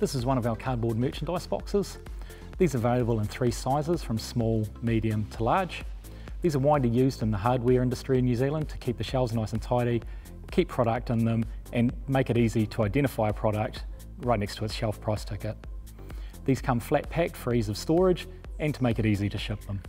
This is one of our cardboard merchandise boxes. These are available in three sizes, from small, medium to large. These are widely used in the hardware industry in New Zealand to keep the shelves nice and tidy, keep product in them and make it easy to identify a product right next to its shelf price ticket. These come flat packed for ease of storage and to make it easy to ship them.